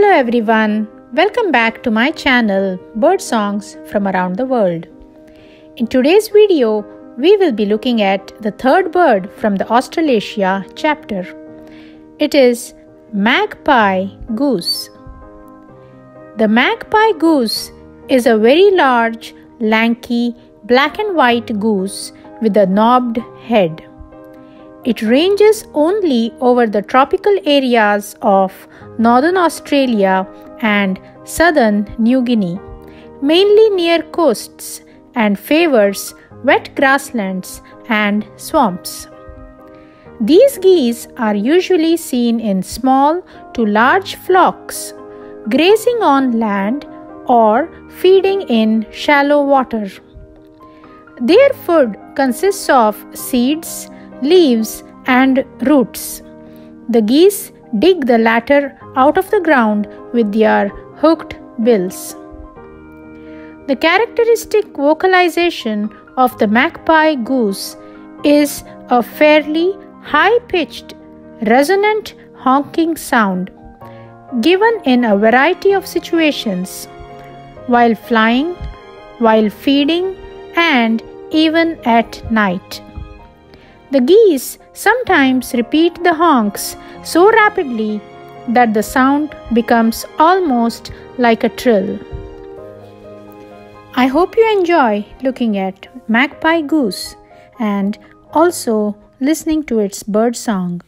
Hello everyone, welcome back to my channel Bird Songs from Around the World. In today's video, we will be looking at the third bird from the Australasia chapter. It is Magpie Goose. The Magpie Goose is a very large, lanky, black and white goose with a knobbed head. It ranges only over the tropical areas of Northern Australia and Southern New Guinea, mainly near coasts, and favors wet grasslands and swamps. These geese are usually seen in small to large flocks, grazing on land or feeding in shallow water. Their food consists of seeds, leaves and roots. The geese dig the latter out of the ground with their hooked bills. The characteristic vocalization of the magpie goose is a fairly high-pitched, resonant honking sound, given in a variety of situations, while flying, while feeding, and even at night. The geese sometimes repeat the honks so rapidly that the sound becomes almost like a trill. I hope you enjoy looking at Magpie Goose and also listening to its bird song.